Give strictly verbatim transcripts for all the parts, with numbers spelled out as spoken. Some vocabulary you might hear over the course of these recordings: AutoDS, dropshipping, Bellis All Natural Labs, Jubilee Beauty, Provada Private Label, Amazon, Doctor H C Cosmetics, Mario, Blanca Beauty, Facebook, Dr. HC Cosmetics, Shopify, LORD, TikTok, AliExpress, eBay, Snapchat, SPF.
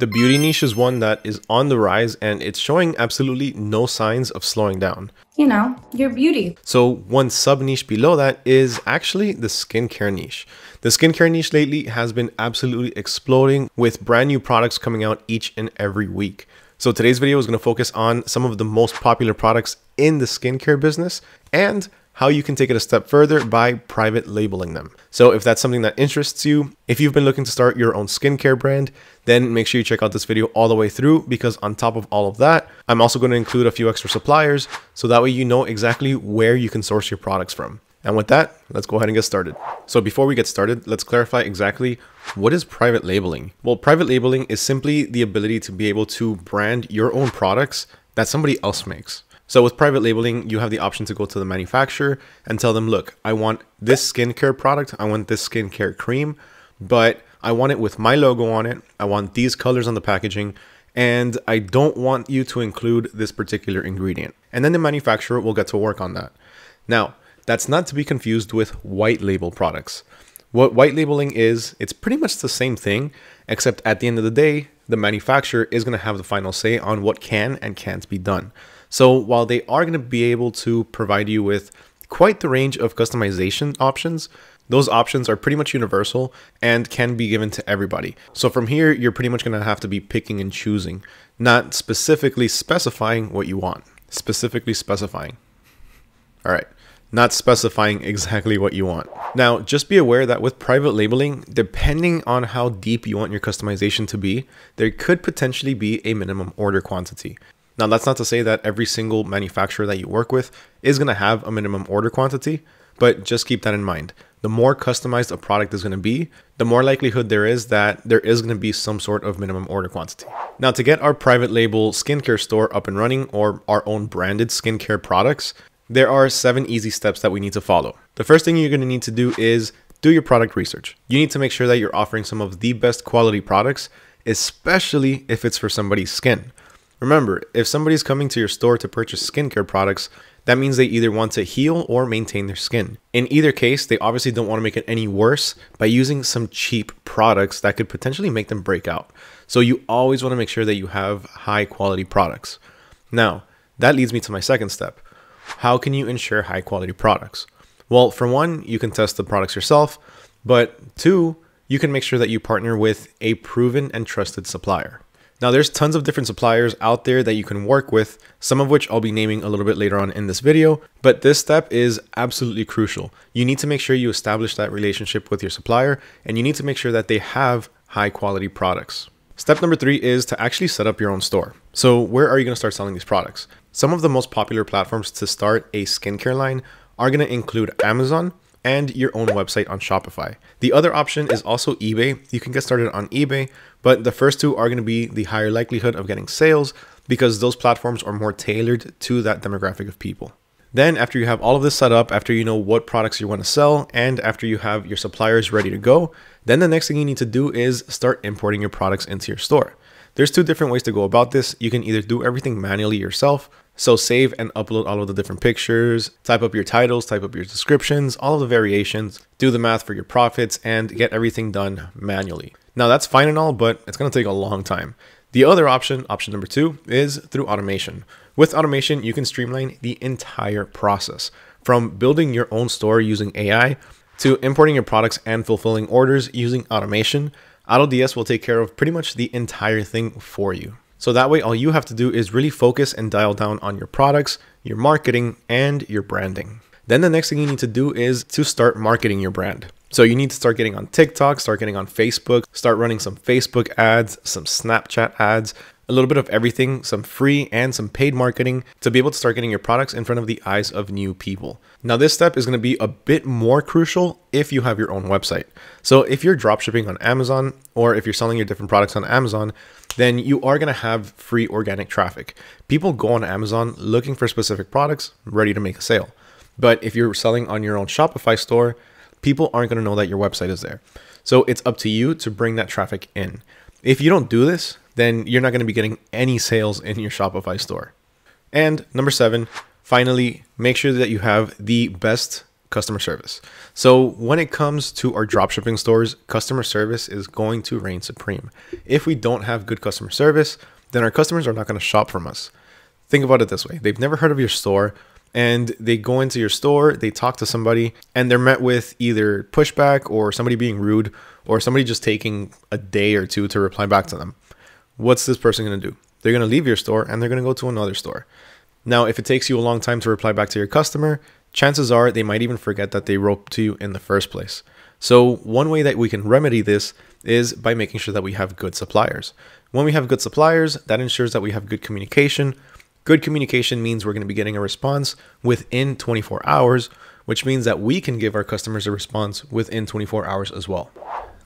The beauty niche is one that is on the rise and it's showing absolutely no signs of slowing down. You know, your beauty. So one sub niche below that is actually the skincare niche. The skincare niche lately has been absolutely exploding with brand new products coming out each and every week. So today's video is going to focus on some of the most popular products in the skincare business and how you can take it a step further by private labeling them. So if that's something that interests you, if you've been looking to start your own skincare brand, then make sure you check out this video all the way through, because on top of all of that, I'm also going to include a few extra suppliers so that way you know exactly where you can source your products from. And with that, let's go ahead and get started. So before we get started, let's clarify exactly what is private labeling. Well, private labeling is simply the ability to be able to brand your own products that somebody else makes. So with private labeling, you have the option to go to the manufacturer and tell them, look, I want this skincare product, I want this skincare cream, but I want it with my logo on it, I want these colors on the packaging, and I don't want you to include this particular ingredient. And then the manufacturer will get to work on that. Now, that's not to be confused with white label products. What white labeling is, it's pretty much the same thing, except at the end of the day, the manufacturer is going to have the final say on what can and can't be done. So while they are going to be able to provide you with quite the range of customization options, those options are pretty much universal and can be given to everybody. So from here, you're pretty much going to have to be picking and choosing, not specifically specifying what you want. Specifically specifying. All right. Not specifying exactly what you want. Now, just be aware that with private labeling, depending on how deep you want your customization to be, there could potentially be a minimum order quantity. Now, that's not to say that every single manufacturer that you work with is going to have a minimum order quantity, but just keep that in mind. The more customized a product is going to be, the more likelihood there is that there is going to be some sort of minimum order quantity. Now, to get our private label skincare store up and running, or our own branded skincare products, there are seven easy steps that we need to follow. The first thing you're gonna need to do is do your product research. You need to make sure that you're offering some of the best quality products, especially if it's for somebody's skin. Remember, if somebody's coming to your store to purchase skincare products, that means they either want to heal or maintain their skin. In either case, they obviously don't want to make it any worse by using some cheap products that could potentially make them break out. So you always want to make sure that you have high quality products. Now, that leads me to my second step. How can you ensure high quality products? Well, for one, you can test the products yourself, but two, you can make sure that you partner with a proven and trusted supplier. Now, there's tons of different suppliers out there that you can work with, some of which I'll be naming a little bit later on in this video, but this step is absolutely crucial. You need to make sure you establish that relationship with your supplier, and you need to make sure that they have high quality products. Step number three is to actually set up your own store. So where are you going to start selling these products? Some of the most popular platforms to start a skincare line are going to include Amazon and your own website on Shopify. The other option is also eBay. You can get started on eBay, but the first two are going to be the higher likelihood of getting sales because those platforms are more tailored to that demographic of people. Then after you have all of this set up, after you know what products you want to sell, and after you have your suppliers ready to go, then the next thing you need to do is start importing your products into your store. There's two different ways to go about this. You can either do everything manually yourself, so save and upload all of the different pictures, type up your titles, type up your descriptions, all of the variations, do the math for your profits, and get everything done manually. Now that's fine and all, but it's going to take a long time. The other option, option number two, is through automation. With automation, you can streamline the entire process, from building your own store using A I to importing your products and fulfilling orders using automation. AutoDS will take care of pretty much the entire thing for you. So that way, all you have to do is really focus and dial down on your products, your marketing, and your branding. Then the next thing you need to do is to start marketing your brand. So you need to start getting on TikTok, start getting on Facebook, start running some Facebook ads, some Snapchat ads, a little bit of everything, some free and some paid marketing to be able to start getting your products in front of the eyes of new people. Now, this step is going to be a bit more crucial if you have your own website. So if you're dropshipping on Amazon, or if you're selling your different products on Amazon, then you are going to have free organic traffic. People go on Amazon looking for specific products, ready to make a sale. But if you're selling on your own Shopify store, people aren't going to know that your website is there. So it's up to you to bring that traffic in. If you don't do this, then you're not going to be getting any sales in your Shopify store. And number seven, finally, make sure that you have the best customer service. So when it comes to our dropshipping stores, customer service is going to reign supreme. If we don't have good customer service, then our customers are not going to shop from us. Think about it this way. They've never heard of your store, and they go into your store, they talk to somebody, and they're met with either pushback or somebody being rude or somebody just taking a day or two to reply back to them. What's this person going to do? They're going to leave your store and they're going to go to another store. Now, if it takes you a long time to reply back to your customer, chances are they might even forget that they wrote to you in the first place. So one way that we can remedy this is by making sure that we have good suppliers. When we have good suppliers, that ensures that we have good communication. Good communication means we're going to be getting a response within twenty-four hours, which means that we can give our customers a response within twenty-four hours as well.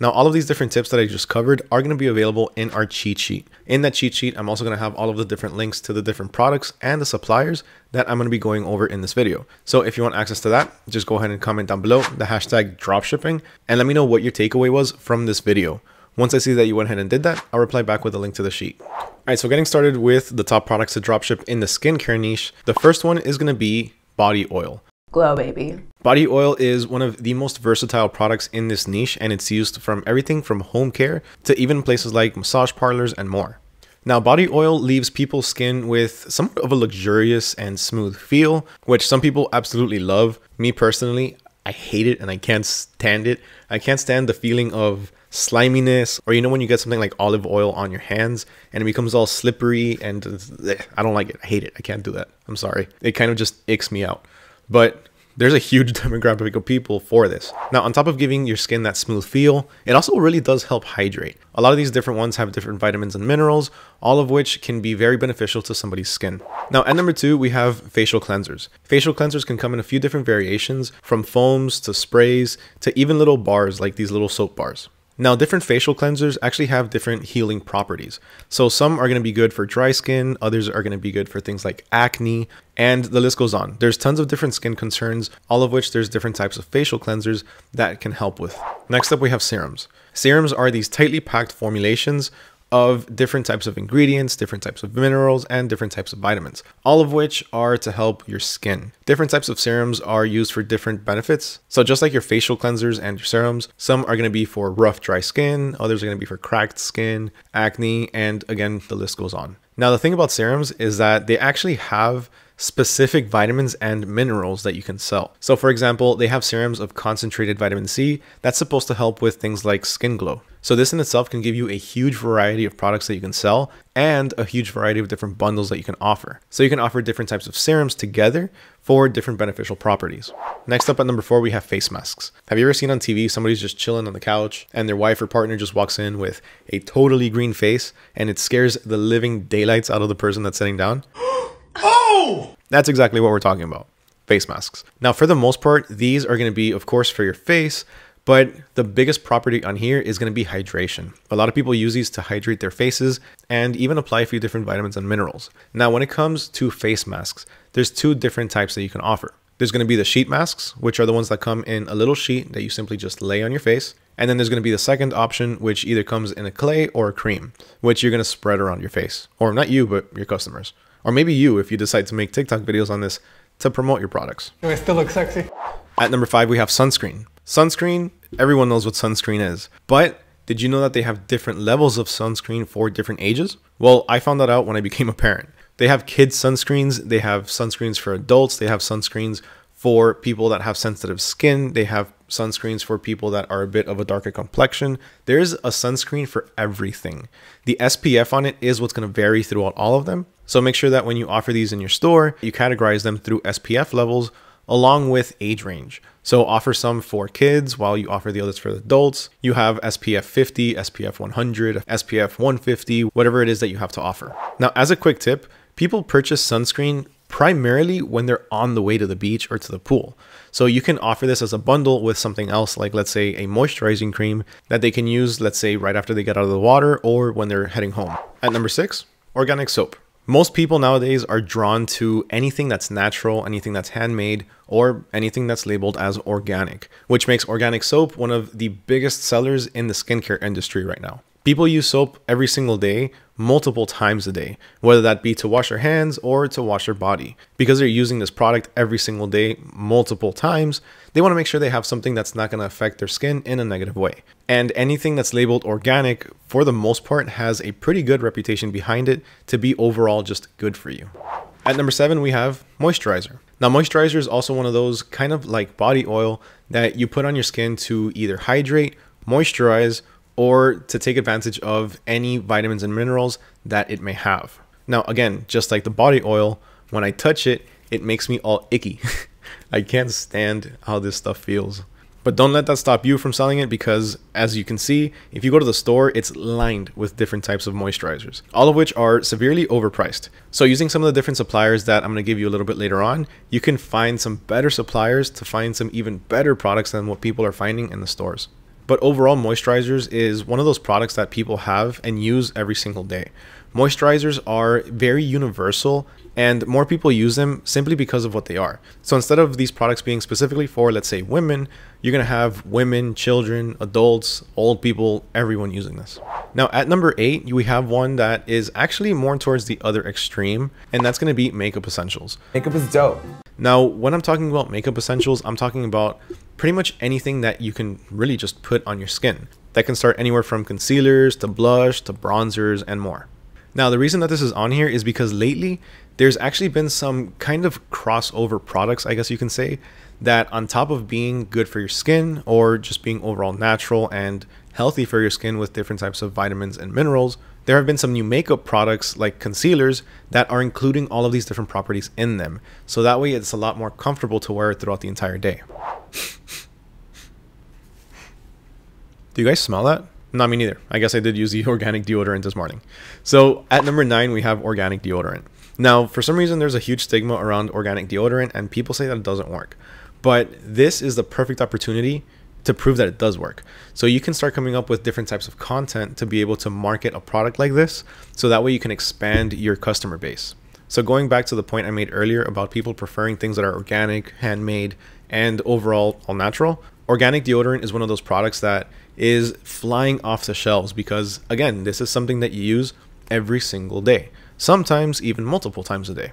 Now, all of these different tips that I just covered are going to be available in our cheat sheet. In that cheat sheet, I'm also going to have all of the different links to the different products and the suppliers that I'm going to be going over in this video. So if you want access to that, just go ahead and comment down below the hashtag dropshipping and let me know what your takeaway was from this video. Once I see that you went ahead and did that, I'll reply back with a link to the sheet. All right, so getting started with the top products to dropship in the skincare niche, the first one is going to be body oil. Glow, baby. Body oil is one of the most versatile products in this niche, and it's used from everything from home care to even places like massage parlors and more. Now, body oil leaves people's skin with somewhat of a luxurious and smooth feel, which some people absolutely love. Me personally, I hate it and I can't stand it. I can't stand the feeling of sliminess, or you know when you get something like olive oil on your hands and it becomes all slippery and ugh, I don't like it. I hate it. I can't do that. I'm sorry. It kind of just icks me out. But there's a huge demographic of people for this. Now, on top of giving your skin that smooth feel, it also really does help hydrate. A lot of these different ones have different vitamins and minerals, all of which can be very beneficial to somebody's skin. Now, at number two, we have facial cleansers. Facial cleansers can come in a few different variations, from foams to sprays to even little bars like these little soap bars. Now, different facial cleansers actually have different healing properties. So some are going to be good for dry skin, others are going to be good for things like acne, and the list goes on. There's tons of different skin concerns, all of which there's different types of facial cleansers that can help with. Next up, we have serums. Serums are these tightly packed formulations of different types of ingredients, different types of minerals, and different types of vitamins, all of which are to help your skin. Different types of serums are used for different benefits. So just like your facial cleansers and your serums, some are going to be for rough, dry skin, others are going to be for cracked skin, acne, and again, the list goes on. Now, the thing about serums is that they actually have specific vitamins and minerals that you can sell. So for example, they have serums of concentrated vitamin C that's supposed to help with things like skin glow. So this in itself can give you a huge variety of products that you can sell and a huge variety of different bundles that you can offer. So you can offer different types of serums together for different beneficial properties. Next up at number four, we have face masks. Have you ever seen on T V, somebody's just chilling on the couch and their wife or partner just walks in with a totally green face and it scares the living daylights out of the person that's sitting down? Oh! That's exactly what we're talking about. Face masks. Now, for the most part, these are going to be, of course, for your face, but the biggest property on here is going to be hydration. A lot of people use these to hydrate their faces and even apply a few different vitamins and minerals. Now, when it comes to face masks, there's two different types that you can offer. There's going to be the sheet masks, which are the ones that come in a little sheet that you simply just lay on your face. And then there's going to be the second option, which either comes in a clay or a cream, which you're going to spread around your face. Or not you, but your customers. Or maybe you, if you decide to make TikTok videos on this to promote your products. Do I still look sexy? At number five, we have sunscreen. Sunscreen, everyone knows what sunscreen is, but did you know that they have different levels of sunscreen for different ages? Well, I found that out when I became a parent. They have kids' sunscreens, they have sunscreens for adults, they have sunscreens for people that have sensitive skin, they have sunscreens for people that are a bit of a darker complexion. There's a sunscreen for everything. The S P F on it is what's going to vary throughout all of them. So make sure that when you offer these in your store, you categorize them through S P F levels along with age range. So offer some for kids while you offer the others for adults. You have S P F fifty, S P F one hundred, S P F one fifty, whatever it is that you have to offer. Now, as a quick tip, people purchase sunscreen primarily when they're on the way to the beach or to the pool. So you can offer this as a bundle with something else, like let's say a moisturizing cream that they can use, let's say right after they get out of the water or when they're heading home. At number six, organic soap. Most people nowadays are drawn to anything that's natural, anything that's handmade, or anything that's labeled as organic, which makes organic soap one of the biggest sellers in the skincare industry right now. People use soap every single day, multiple times a day, whether that be to wash their hands or to wash their body. Because they're using this product every single day, multiple times, they want to make sure they have something that's not going to affect their skin in a negative way. And anything that's labeled organic, for the most part, has a pretty good reputation behind it to be overall just good for you. At number seven, we have moisturizer. Now, moisturizer is also one of those kind of like body oil that you put on your skin to either hydrate, moisturize, or to take advantage of any vitamins and minerals that it may have. Now, again, just like the body oil, when I touch it, it makes me all icky. I can't stand how this stuff feels. But don't let that stop you from selling it, because as you can see, if you go to the store, it's lined with different types of moisturizers, all of which are severely overpriced. So using some of the different suppliers that I'm going to give you a little bit later on, you can find some better suppliers to find some even better products than what people are finding in the stores. But overall, moisturizers is one of those products that people have and use every single day. Moisturizers are very universal and more people use them simply because of what they are. So instead of these products being specifically for, let's say, women, you're going to have women, children, adults, old people, everyone using this. Now at number eight, we have one that is actually more towards the other extreme, and that's going to be makeup essentials. Makeup is dope. Now, when I'm talking about makeup essentials, I'm talking about pretty much anything that you can really just put on your skin. That can start anywhere from concealers to blush to bronzers and more. Now, the reason that this is on here is because lately there's actually been some kind of crossover products, I guess you can say, that on top of being good for your skin or just being overall natural and healthy for your skin with different types of vitamins and minerals, there have been some new makeup products like concealers that are including all of these different properties in them. So that way it's a lot more comfortable to wear throughout the entire day. Do you guys smell that? Not me neither. I guess I did use the organic deodorant this morning. So at number nine, we have organic deodorant. Now, for some reason, there's a huge stigma around organic deodorant and people say that it doesn't work, but this is the perfect opportunity to prove that it does work. So you can start coming up with different types of content to be able to market a product like this, so that way you can expand your customer base. So going back to the point I made earlier about people preferring things that are organic, handmade, and overall all natural, organic deodorant is one of those products that is flying off the shelves because, again, this is something that you use every single day, sometimes even multiple times a day.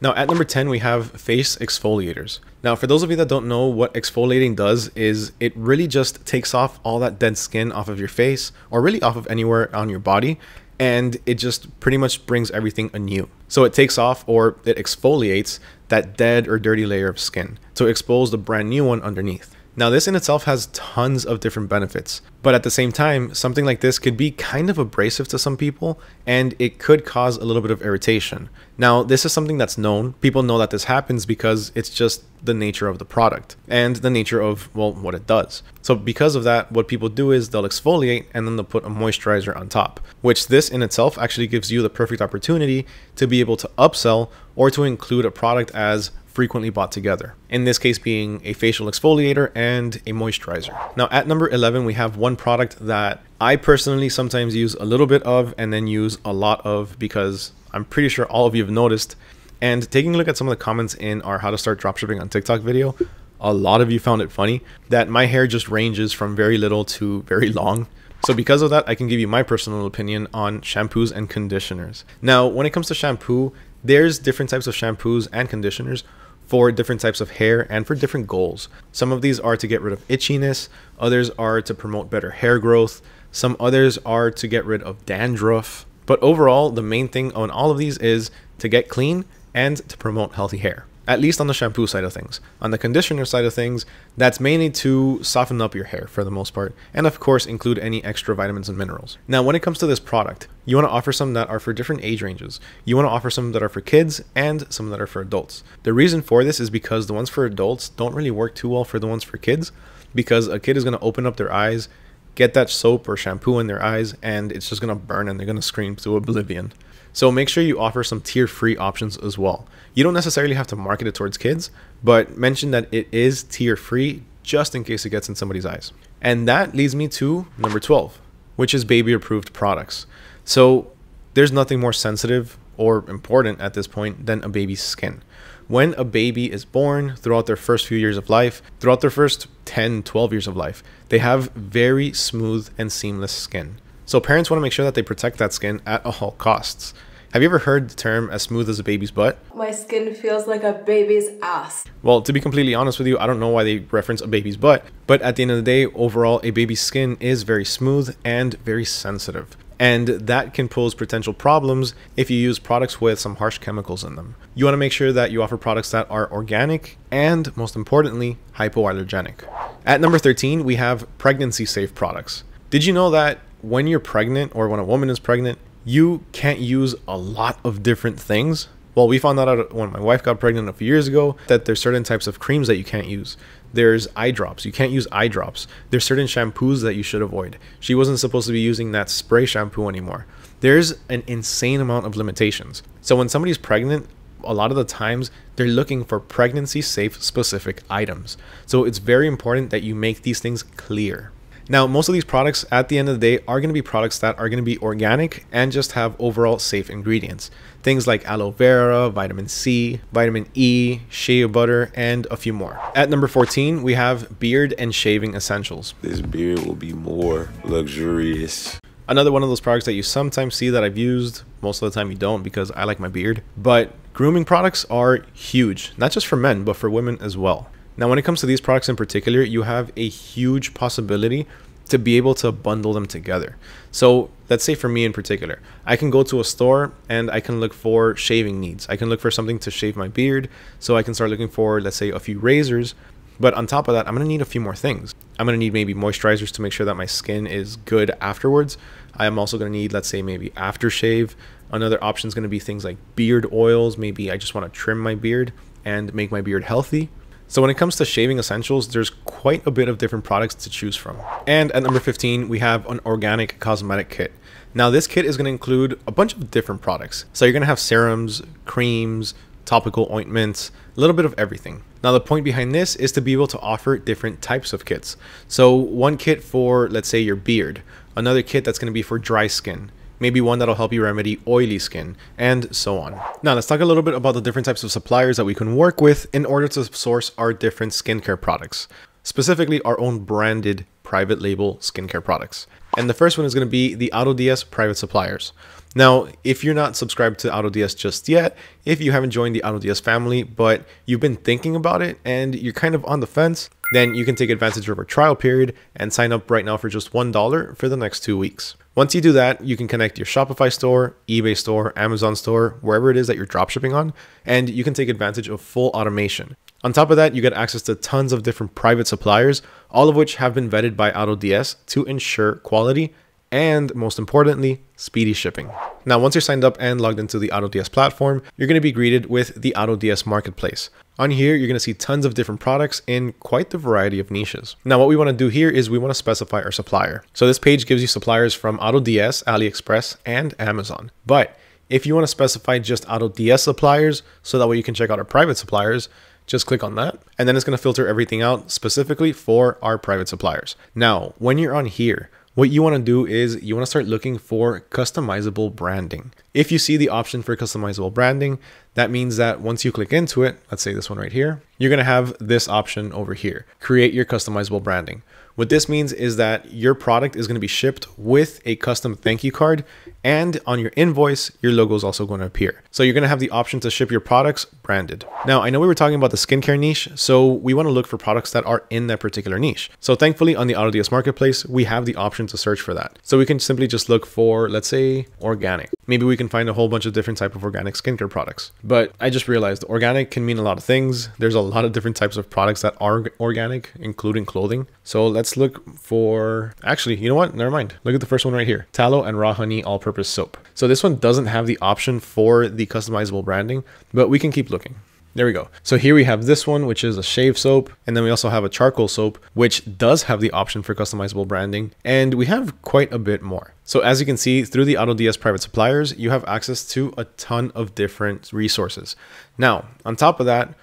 Now at number ten, we have face exfoliators. Now for those of you that don't know what exfoliating does, is it really just takes off all that dead skin off of your face, or really off of anywhere on your body, and it just pretty much brings everything anew. So it takes off, or it exfoliates that dead or dirty layer of skin to expose the brand new one underneath. Now this in itself has tons of different benefits, but at the same time, something like this could be kind of abrasive to some people and it could cause a little bit of irritation. Now this is something that's known. People know that this happens because it's just the nature of the product and the nature of, well, what it does. So because of that, what people do is they'll exfoliate and then they'll put a moisturizer on top, which this in itself actually gives you the perfect opportunity to be able to upsell or to include a product as frequently bought together, in this case being a facial exfoliator and a moisturizer. Now at number eleven, we have one product that I personally sometimes use a little bit of and then use a lot of, because I'm pretty sure all of you have noticed, and taking a look at some of the comments in our how to start dropshipping on TikTok video, a lot of you found it funny that my hair just ranges from very little to very long. So because of that, I can give you my personal opinion on shampoos and conditioners. Now when it comes to shampoo, there's different types of shampoos and conditioners for different types of hair and for different goals. Some of these are to get rid of itchiness, others are to promote better hair growth, some others are to get rid of dandruff. But overall, the main thing on all of these is to get clean and to promote healthy hair, at least on the shampoo side of things. On the conditioner side of things, that's mainly to soften up your hair for the most part, and of course include any extra vitamins and minerals. Now when it comes to this product, you want to offer some that are for different age ranges. You want to offer some that are for kids and some that are for adults. The reason for this is because the ones for adults don't really work too well for the ones for kids, because a kid is going to open up their eyes, get that soap or shampoo in their eyes, and it's just going to burn and they're going to scream to oblivion. So make sure you offer some tier-free options as well. You don't necessarily have to market it towards kids, but mention that it is tier-free just in case it gets in somebody's eyes. And that leads me to number twelve, which is baby-approved products. So there's nothing more sensitive or important at this point than a baby's skin. When a baby is born, throughout their first few years of life, throughout their first ten, twelve years of life, they have very smooth and seamless skin. So parents want to make sure that they protect that skin at all costs. Have you ever heard the term as smooth as a baby's butt? My skin feels like a baby's ass. Well, to be completely honest with you, I don't know why they reference a baby's butt, but at the end of the day, overall, a baby's skin is very smooth and very sensitive. And that can pose potential problems if you use products with some harsh chemicals in them. You want to make sure that you offer products that are organic and, most importantly, hypoallergenic. At number thirteen, we have pregnancy-safe products. Did you know that when you're pregnant or when a woman is pregnant, you can't use a lot of different things? Well, we found that out when my wife got pregnant a few years ago, that there's certain types of creams that you can't use. There's eye drops. You can't use eye drops. There's certain shampoos that you should avoid. She wasn't supposed to be using that spray shampoo anymore. There's an insane amount of limitations. So when somebody's pregnant, a lot of the times they're looking for pregnancy safe specific items. So it's very important that you make these things clear. Now, most of these products at the end of the day are going to be products that are going to be organic and just have overall safe ingredients. Things like aloe vera, vitamin C, vitamin E, shea butter, and a few more. At number fourteen, we have beard and shaving essentials. This beard will be more luxurious. Another one of those products that you sometimes see that I've used. Most of the time you don't, because I like my beard. But grooming products are huge, not just for men, but for women as well. Now, when it comes to these products in particular, you have a huge possibility to be able to bundle them together. So let's say for me in particular, I can go to a store and I can look for shaving needs. I can look for something to shave my beard. So I can start looking for, let's say, a few razors. But on top of that, I'm going to need a few more things. I'm going to need maybe moisturizers to make sure that my skin is good afterwards. I am also going to need, let's say, maybe aftershave. Another option is going to be things like beard oils. Maybe I just want to trim my beard and make my beard healthy. So when it comes to shaving essentials, there's quite a bit of different products to choose from. And at number fifteen, we have an organic cosmetic kit. Now this kit is going to include a bunch of different products. So you're going to have serums, creams, topical ointments, a little bit of everything. Now the point behind this is to be able to offer different types of kits. So one kit for, let's say, your beard, another kit that's going to be for dry skin, maybe one that'll help you remedy oily skin, and so on. Now let's talk a little bit about the different types of suppliers that we can work with in order to source our different skincare products, specifically our own branded private label skincare products. And the first one is going to be the AutoDS private suppliers. Now, if you're not subscribed to AutoDS just yet, if you haven't joined the AutoDS family, but you've been thinking about it and you're kind of on the fence, then you can take advantage of our trial period and sign up right now for just one dollar for the next two weeks. Once you do that, you can connect your Shopify store, eBay store, Amazon store, wherever it is that you're dropshipping on, and you can take advantage of full automation. On top of that, you get access to tons of different private suppliers, all of which have been vetted by AutoDS to ensure quality and, most importantly, speedy shipping. Now, once you're signed up and logged into the AutoDS platform, you're going to be greeted with the AutoDS marketplace. On here, you're going to see tons of different products in quite the variety of niches. Now, what we want to do here is we want to specify our supplier. So this page gives you suppliers from AutoDS, AliExpress, and Amazon. But if you want to specify just AutoDS suppliers, so that way you can check out our private suppliers, just click on that. And then it's going to filter everything out specifically for our private suppliers. Now, when you're on here, what you want to do is you want to start looking for customizable branding. If you see the option for customizable branding, that means that once you click into it, let's say this one right here, you're going to have this option over here, create your customizable branding. What this means is that your product is going to be shipped with a custom thank you card, and on your invoice, your logo is also going to appear. So you're going to have the option to ship your products branded. Now, I know we were talking about the skincare niche, so we want to look for products that are in that particular niche. So thankfully on the AutoDS marketplace, we have the option to search for that. So we can simply just look for, let's say, organic. Maybe we can find a whole bunch of different types of organic skincare products. But I just realized organic can mean a lot of things. There's a lot of different types of products that are organic, including clothing. So let's look for, actually, you know what? Never mind. Look at the first one right here. Tallow and raw honey all-purpose soap. So this one doesn't have the option for the customizable branding, but we can keep looking. There we go. So here we have this one, which is a shave soap. And then we also have a charcoal soap, which does have the option for customizable branding. And we have quite a bit more. So as you can see, through the AutoDS private suppliers, you have access to a ton of different resources. Now, on top of that,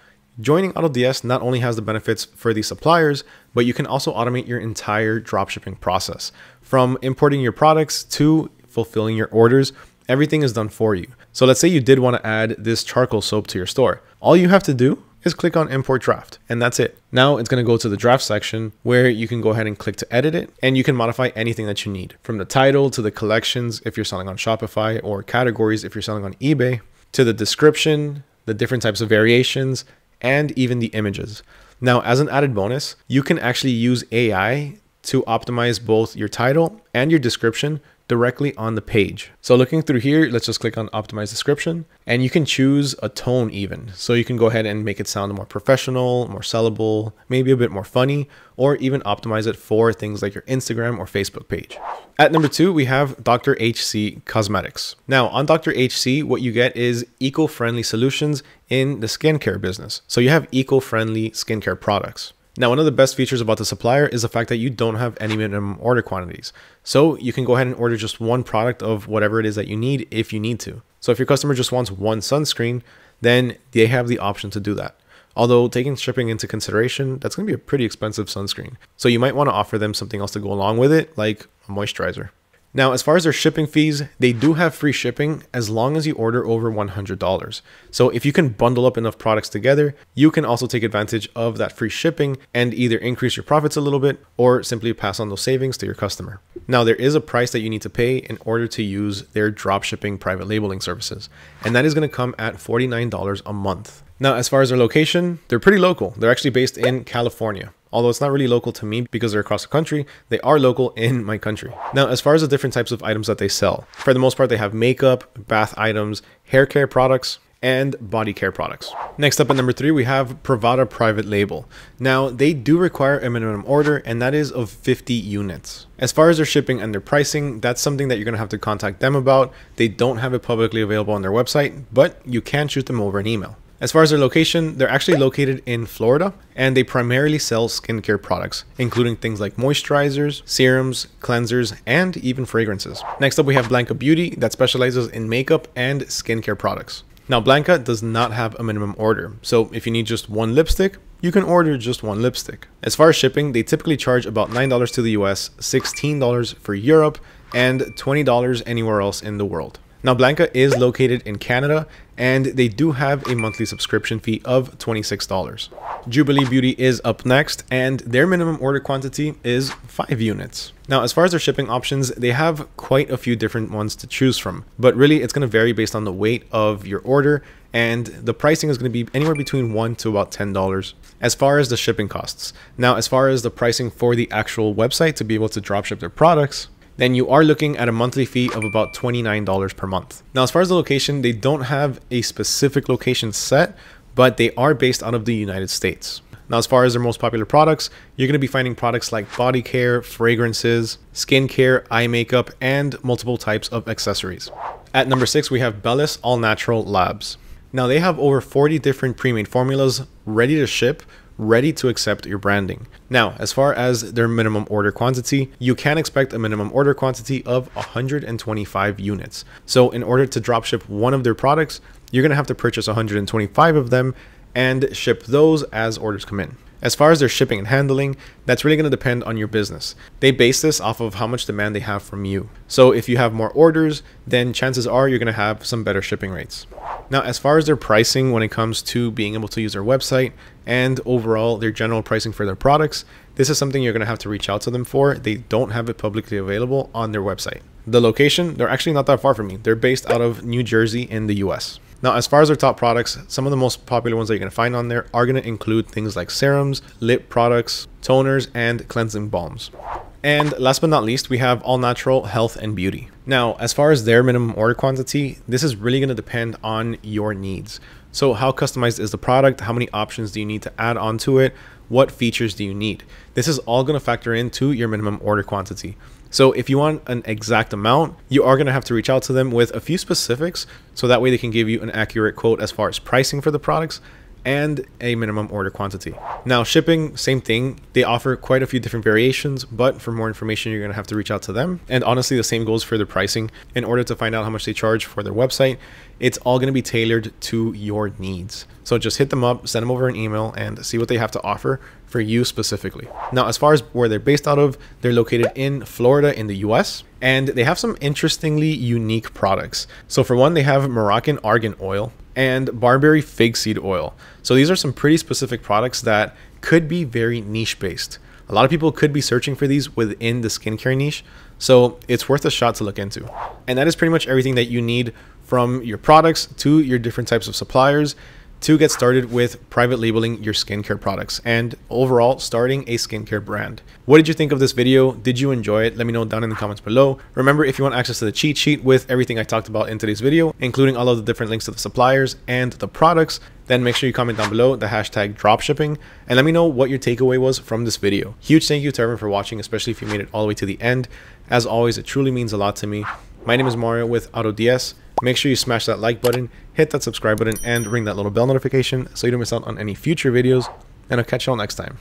joining AutoDS not only has the benefits for the suppliers, but you can also automate your entire dropshipping process. From importing your products to fulfilling your orders, everything is done for you. So let's say you did want to add this charcoal soap to your store. All you have to do is click on import draft, and that's it. Now it's going to go to the draft section where you can go ahead and click to edit it, and you can modify anything that you need, from the title to the collections if you're selling on Shopify, or categories if you're selling on eBay, to the description, the different types of variations, and even the images. Now, as an added bonus, you can actually use A I to optimize both your title and your description directly on the page. So looking through here, let's just click on optimize description, and you can choose a tone even. So you can go ahead and make it sound more professional, more sellable, maybe a bit more funny, or even optimize it for things like your Instagram or Facebook page. At number two, we have Doctor H C Cosmetics. Now on Doctor H C, what you get is eco-friendly solutions in the skincare business. So you have eco-friendly skincare products. Now, one of the best features about the supplier is the fact that you don't have any minimum order quantities. So you can go ahead and order just one product of whatever it is that you need if you need to. So if your customer just wants one sunscreen, then they have the option to do that. Although taking shipping into consideration, that's going to be a pretty expensive sunscreen. So you might want to offer them something else to go along with it, like a moisturizer. Now, as far as their shipping fees, they do have free shipping as long as you order over one hundred dollars. So if you can bundle up enough products together, you can also take advantage of that free shipping and either increase your profits a little bit or simply pass on those savings to your customer. Now, there is a price that you need to pay in order to use their dropshipping private labeling services, and that is going to come at forty-nine dollars a month. Now, as far as their location, they're pretty local. They're actually based in California. Although it's not really local to me because they're across the country, they are local in my country. Now, as far as the different types of items that they sell, for the most part, they have makeup, bath items, hair care products, and body care products. Next up at number three, we have Provada Private Label. Now, they do require a minimum order, and that is of fifty units. As far as their shipping and their pricing, that's something that you're gonna have to contact them about. They don't have it publicly available on their website, but you can shoot them over an email. As far as their location, they're actually located in Florida, and they primarily sell skincare products, including things like moisturizers, serums, cleansers, and even fragrances. Next up, we have Blanca Beauty, that specializes in makeup and skincare products. Now, Blanca does not have a minimum order, so if you need just one lipstick, you can order just one lipstick. As far as shipping, they typically charge about nine dollars to the U S, sixteen dollars for Europe, and twenty dollars anywhere else in the world. Now, Blanca is located in Canada, and they do have a monthly subscription fee of twenty-six dollars. Jubilee Beauty is up next, and their minimum order quantity is five units. Now, as far as their shipping options, they have quite a few different ones to choose from, but really it's going to vary based on the weight of your order, and the pricing is going to be anywhere between one to about ten dollars. As far as the shipping costs, now as far as the pricing for the actual website to be able to dropship their products, then you are looking at a monthly fee of about twenty-nine dollars per month. Now, as far as the location, they don't have a specific location set, but they are based out of the United States. Now, as far as their most popular products, you're gonna be finding products like body care, fragrances, skincare, eye makeup, and multiple types of accessories. At number six, we have Bellis All Natural Labs. Now, they have over forty different pre-made formulas ready to ship, ready to accept your branding. Now, as far as their minimum order quantity, you can expect a minimum order quantity of one hundred twenty-five units. So in order to dropship one of their products, you're gonna have to purchase one hundred twenty-five of them and ship those as orders come in. As far as their shipping and handling, that's really gonna depend on your business. They base this off of how much demand they have from you. So if you have more orders, then chances are you're gonna have some better shipping rates. Now, as far as their pricing when it comes to being able to use their website and overall their general pricing for their products, this is something you're gonna have to reach out to them for. They don't have it publicly available on their website. The location, they're actually not that far from me. They're based out of New Jersey in the U S. Now, as far as their top products, some of the most popular ones that you're going to find on there are going to include things like serums, lip products, toners, and cleansing balms. And last but not least, we have All Natural Health and Beauty. Now, as far as their minimum order quantity, this is really going to depend on your needs. So how customized is the product? How many options do you need to add onto it? What features do you need? This is all going to factor into your minimum order quantity. So if you want an exact amount, you are going to have to reach out to them with a few specifics, so that way they can give you an accurate quote as far as pricing for the products and a minimum order quantity. Now, shipping, same thing. They offer quite a few different variations, but for more information, you're going to have to reach out to them. And honestly, the same goes for their pricing. In order to find out how much they charge for their website, it's all going to be tailored to your needs. So just hit them up, send them over an email, and see what they have to offer for you specifically. Now, as far as where they're based out of, they're located in Florida in the U S, and they have some interestingly unique products. So for one, they have Moroccan argan oil, and barberry fig seed oil. So these are some pretty specific products that could be very niche based. A lot of people could be searching for these within the skincare niche, so it's worth a shot to look into. And that is pretty much everything that you need, from your products to your different types of suppliers, to get started with private labeling your skincare products and overall starting a skincare brand. What did you think of this video? Did you enjoy it? Let me know down in the comments below. Remember, if you want access to the cheat sheet with everything I talked about in today's video, including all of the different links to the suppliers and the products, then make sure you comment down below the hashtag dropshipping and let me know what your takeaway was from this video. Huge thank you to everyone for watching, especially if you made it all the way to the end. As always, it truly means a lot to me. My name is Mario with AutoDS. Make sure you smash that like button, hit that subscribe button, and ring that little bell notification so you don't miss out on any future videos, and I'll catch y'all next time.